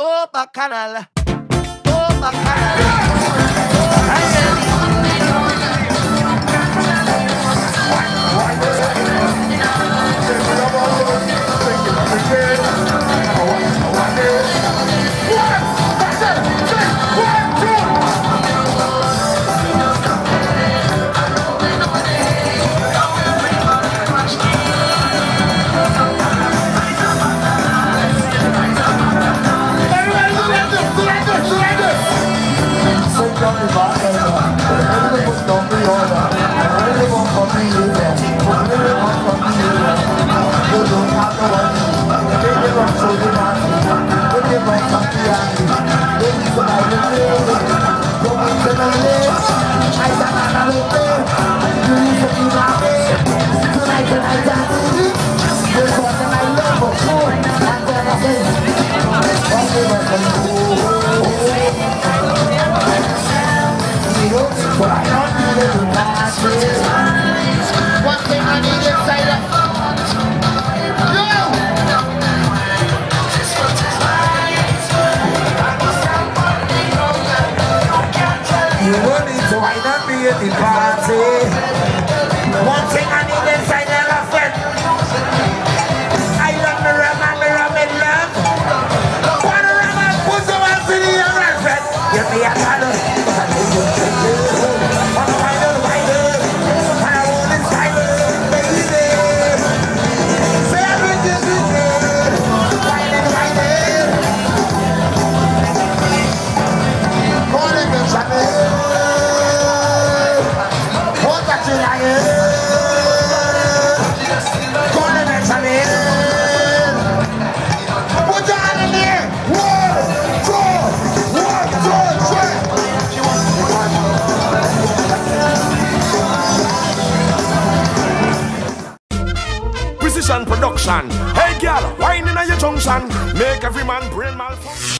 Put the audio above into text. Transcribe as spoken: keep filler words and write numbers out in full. Oh, Bacchanal. Oh, Bacchanal. But I don't need it to last me. One thing I need to say that yo! You won't need to, I don't be at the party. One thing I need to say that I said I love the rum and the rum in love. One rum and put the one to the other and said give me a color. Production. Hey girl, wine in your junction. Make every man brain malfunction.